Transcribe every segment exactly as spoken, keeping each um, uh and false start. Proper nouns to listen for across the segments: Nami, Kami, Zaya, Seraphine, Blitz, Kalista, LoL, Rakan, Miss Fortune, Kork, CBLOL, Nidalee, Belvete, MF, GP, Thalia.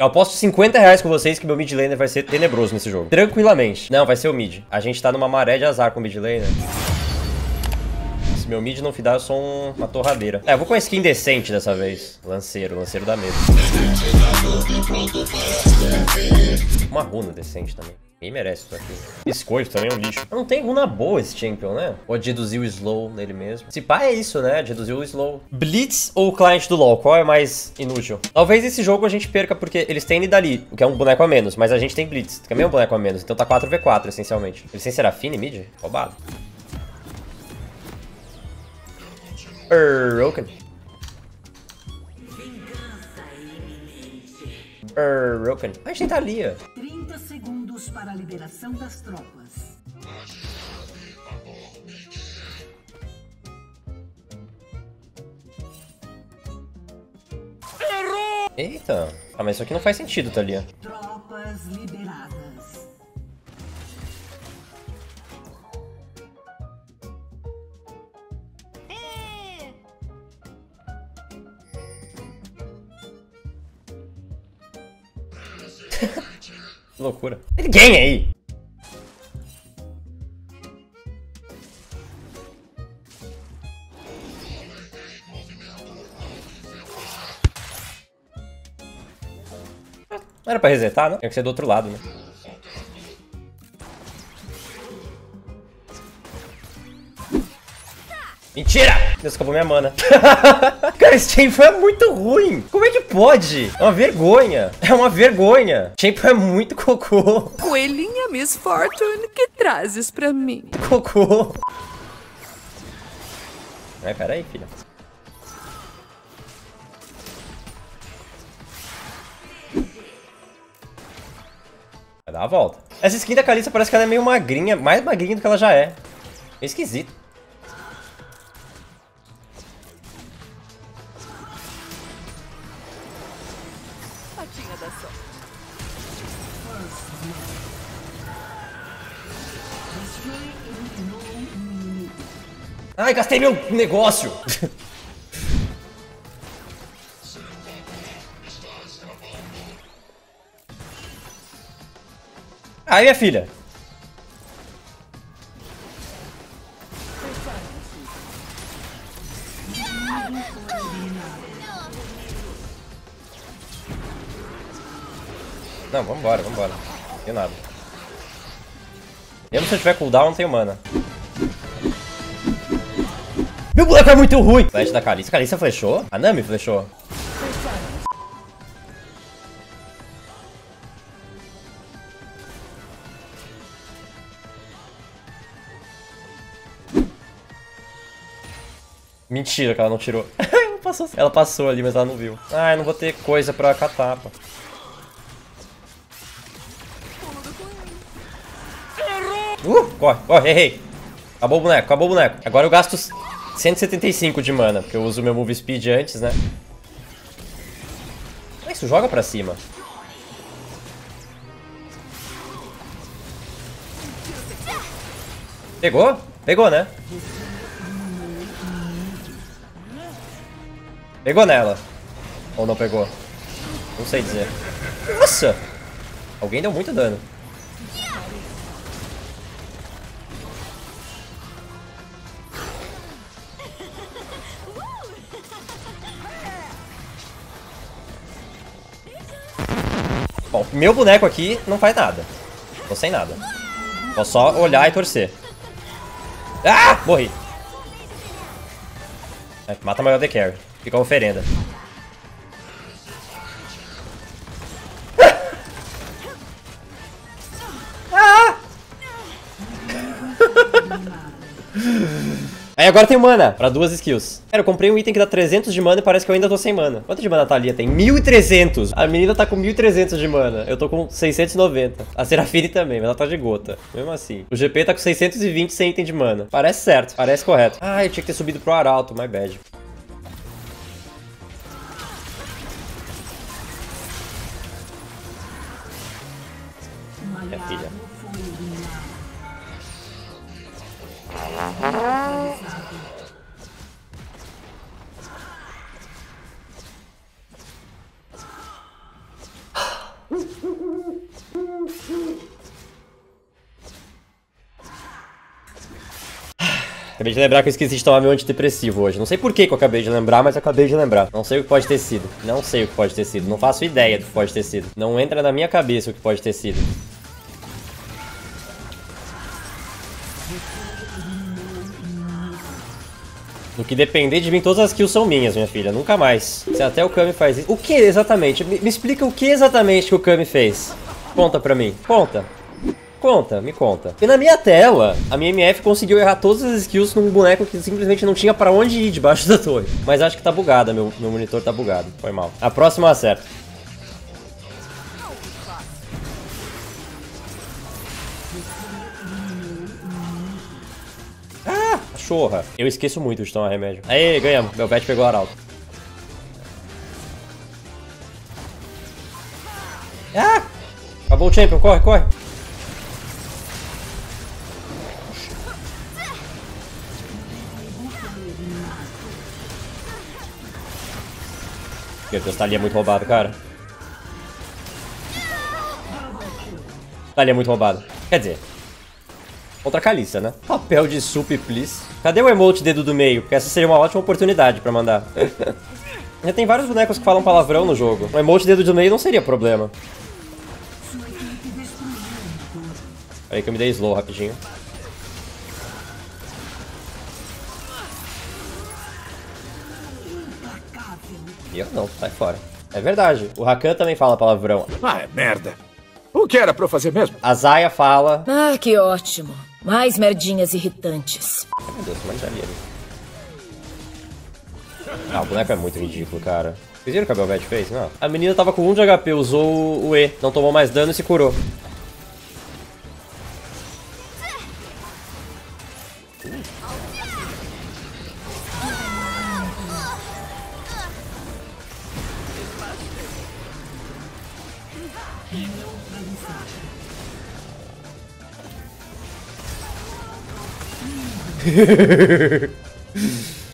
Eu aposto cinquenta reais com vocês que meu mid laner vai ser tenebroso nesse jogo. Tranquilamente. Não, vai ser o mid. A gente tá numa maré de azar com o mid laner. Se meu mid não fidar, eu sou um... uma torradeira. É, eu vou com a skin decente dessa vez. Lanceiro, lanceiro dá medo. Uma runa decente também. Ninguém merece isso aqui. Biscoito também é um lixo. Não tem runa boa esse champion, né? Pode deduzir o slow nele mesmo. Se pá é isso, né? Deduzir o slow. Blitz ou cliente do LoL? Qual é mais inútil? Talvez esse jogo a gente perca porque eles têm Nidalee, o que é um boneco a menos. Mas a gente tem Blitz, que é meio um boneco a menos. Então tá quatro contra quatro, essencialmente. Eles têm Seraphine, mid? Roubado. Err, Rakan. Err, Rakan. A gente tem Thalia. trinta segundos. Para a liberação das tropas. Errou! Eita! Ah, mas isso aqui não faz sentido, Thalia. Tropas liberadas. Que loucura. Ninguém aí! Não era pra resetar, não? Tinha que ser do outro lado, né? Mentira! Deus, acabou minha mana. Cara, esse champion é muito ruim. Como é que pode? É uma vergonha. É uma vergonha. Champion é muito cocô. Coelhinha Miss Fortune, que trazes pra mim? Cocô. Ai, peraí, filha. Vai dar a volta. Essa skin da Kalista parece que ela é meio magrinha. Mais magrinha do que ela já é. É esquisito. Ai, gastei meu negócio. Ai, minha filha. Não, vambora, vambora. Não tem nada. Mesmo se eu tiver cooldown, não tenho mana. Meu boneco é muito ruim! Flash da Kalista. Kalista flechou? A Nami flechou. Mentira que ela não tirou. Ela passou, ela passou ali, mas ela não viu. Ah, eu não vou ter coisa pra catar, pô. Uh, corre, corre, errei. Acabou o boneco, acabou o boneco. Agora eu gasto cento e setenta e cinco de mana, porque eu uso meu move speed antes, né? Ah, isso joga pra cima. Pegou? Pegou, né? Pegou nela. Ou não pegou? Não sei dizer. Nossa! Alguém deu muito dano. Bom, meu boneco aqui não faz nada. Tô sem nada. Vou só olhar e torcer. Ah! Morri. É, mata maior de carry. Fica uma oferenda. Ah! Aí agora tem mana pra duas skills. Cara, eu comprei um item que dá trezentos de mana e parece que eu ainda tô sem mana. Quanto de mana a Thalia tem? mil e trezentos. A menina tá com mil e trezentos de mana. Eu tô com seiscentos e noventa. A Seraphine também, mas ela tá de gota. Mesmo assim. O G P tá com seiscentos e vinte sem item de mana. Parece certo. Parece correto. Ah, eu tinha que ter subido pro Arauto. My bad. Minha filha. Acabei de lembrar que eu esqueci de tomar meu antidepressivo hoje. Não sei por que que eu acabei de lembrar, mas eu acabei de lembrar. Não sei o que pode ter sido. Não sei o que pode ter sido. Não faço ideia do que pode ter sido. Não entra na minha cabeça o que pode ter sido. No que depender de mim, todas as kills são minhas, minha filha. Nunca mais. Se até o Kami faz isso... O que exatamente? Me, me explica o que exatamente que o Kami fez. Conta pra mim. Conta. Conta, me conta. E na minha tela, a minha M F conseguiu errar todas as skills num boneco que simplesmente não tinha pra onde ir debaixo da torre. Mas acho que tá bugada, meu, meu monitor tá bugado. Foi mal. A próxima eu acerto. Ah, chorra. Eu esqueço muito de tomar remédio. Aí, ganhamos. Belvete pegou o arauto. Ah! Acabou o champion, corre, corre. Meu Deus, tá ali é muito roubado, cara. Tá ali é muito roubado. Quer dizer, contra a Kalista, né? Papel de sup, please. Cadê o emote dedo do meio? Porque essa seria uma ótima oportunidade pra mandar. Já tem vários bonecos que falam palavrão no jogo. O emote dedo do meio não seria problema. Peraí que eu me dei slow rapidinho. Eu não, sai fora. É verdade, o Rakan também fala palavrão. Ah, é merda. O que era pra eu fazer mesmo? A Zaya fala... Ah, que ótimo. Mais merdinhas irritantes. Meu Deus, mas já ali. Ah, o boneco é muito ridículo, cara. Vocês viram o que a Belvete fez? Não. A menina tava com um de H P, usou o E. Não tomou mais dano e se curou.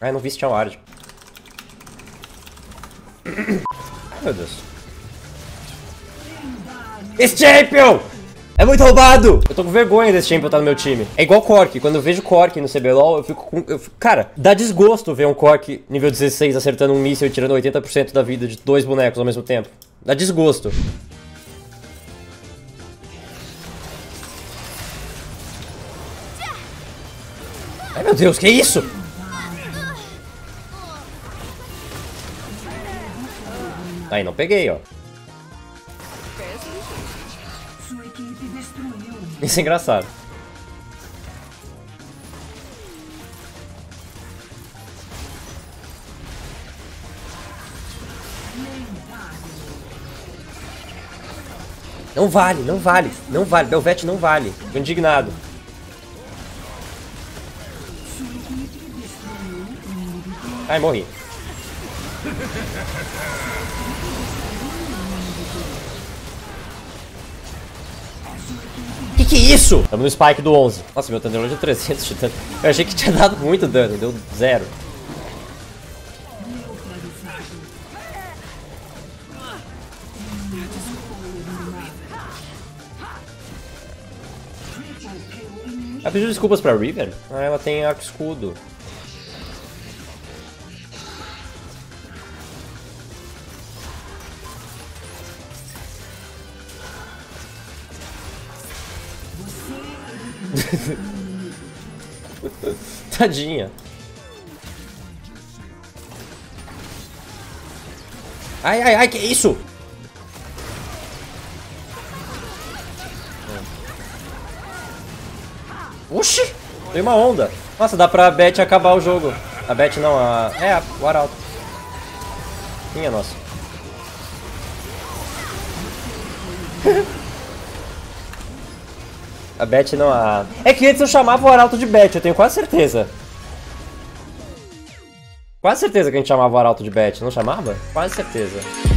Ai, não vi se tinha um ward. Meu Deus. Esse champion é muito roubado! Eu tô com vergonha desse champion estar no meu time. É igual Kork. Quando eu vejo Kork no C B L O L, eu fico com... Eu fico... Cara, dá desgosto ver um Kork nível dezesseis acertando um míssil e tirando oitenta por cento da vida de dois bonecos ao mesmo tempo. Dá desgosto. Ai, meu Deus, que isso? Aí, não peguei, ó. Isso é engraçado. Não vale, não vale, não vale. Belvete não vale. Tô indignado. Ai, morri. Que que é isso? Tamo no spike do onze. Nossa, meu Thunderlord é trezentos de dano. Eu achei que tinha dado muito dano. Deu zero. Ela pediu desculpas pra River? Ah, ela tem arco escudo. Tadinha. Ai, ai, ai, que isso? Oxi, tem uma onda. Nossa, dá pra Beth acabar o jogo. A Beth não, a... É, a Arauto. Minha nossa. A Beth não a... É que antes eu chamava o Arauto de Beth, eu tenho quase certeza. Quase certeza que a gente chamava o Arauto de Beth, não chamava? Quase certeza.